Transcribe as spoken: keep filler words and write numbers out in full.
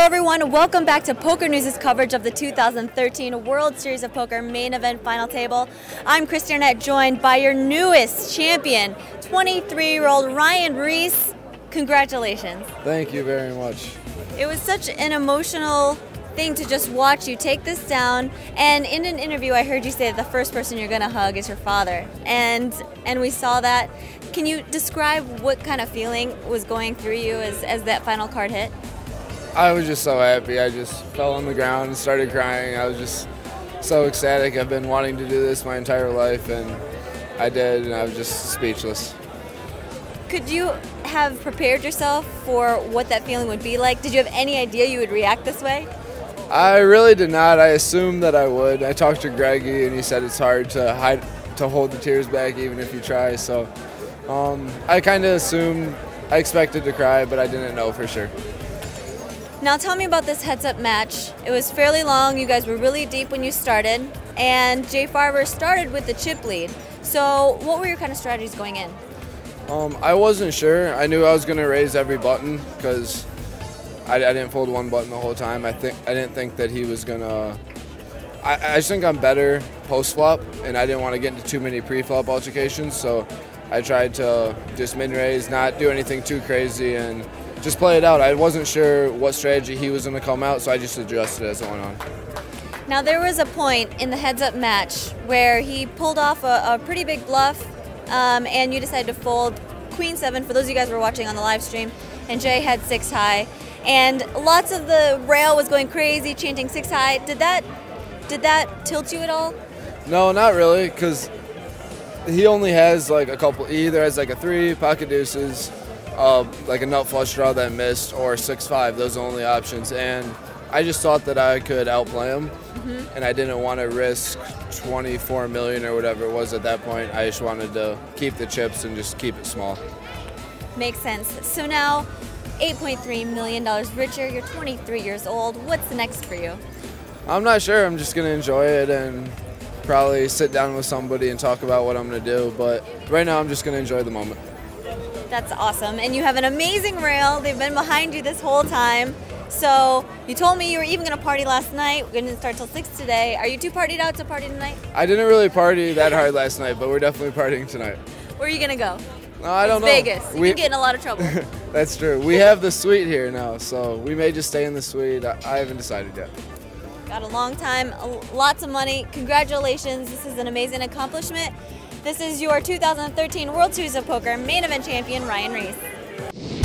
Hello everyone, welcome back to Poker News' coverage of the two thousand thirteen World Series of Poker main event final table. I'm Kristy Arnett, joined by your newest champion, twenty-three-year-old Ryan Riess. Congratulations. Thank you very much. It was such an emotional thing to just watch you take this down, and in an interview I heard you say that the first person you're going to hug is your father, and and we saw that. Can you describe what kind of feeling was going through you as, as that final card hit? I was just so happy. I just fell on the ground and started crying. I was just so ecstatic. I've been wanting to do this my entire life, and I did, and I was just speechless. Could you have prepared yourself for what that feeling would be like? Did you have any idea you would react this way? I really did not. I assumed that I would. I talked to Greggy, and he said it's hard to hide, to hold the tears back even if you try, so um, I kind of assumed, I expected to cry, but I didn't know for sure. Now tell me about this heads-up match. It was fairly long, you guys were really deep when you started, and Jay Farber started with the chip lead. So what were your kind of strategies going in? Um, I wasn't sure. I knew I was going to raise every button because I, I didn't fold one button the whole time. I, think, I didn't think that he was going to... I just think I'm better post-flop, and I didn't want to get into too many pre-flop altercations, so I tried to just min-raise, not do anything too crazy, and just play it out. I wasn't sure what strategy he was going to come out, so I just adjusted as it went on. Now there was a point in the heads-up match where he pulled off a, a pretty big bluff, um, and you decided to fold queen seven, for those of you guys who were watching on the live stream, and Jay had six high. And lots of the rail was going crazy, chanting six high. Did that, did that tilt you at all? No, not really, because he only has like a couple, he either has like a three, pocket deuces, Uh, like a nut flush draw that missed, or six five, those are the only options, and I just thought that I could outplay him, mm-hmm. and I didn't want to risk twenty-four million or whatever it was at that point. I just wanted to keep the chips and just keep it small. Makes sense. So now, eight point three million dollars richer, you're twenty-three years old. What's next for you? I'm not sure. I'm just going to enjoy it and probably sit down with somebody and talk about what I'm going to do, but right now I'm just going to enjoy the moment. That's awesome, and you have an amazing rail. They've been behind you this whole time. So you told me you were even going to party last night. We didn't start till six today. Are you too partied out to party tonight? I didn't really party that hard last night, but we're definitely partying tonight. Where are you going to go? No, I don't know. Vegas. You we, can get in a lot of trouble. That's true. We have the suite here now, so we may just stay in the suite. I, I haven't decided yet. Got a long time, lots of money. Congratulations. This is an amazing accomplishment. This is your two thousand thirteen World Series of Poker main event champion, Ryan Riess.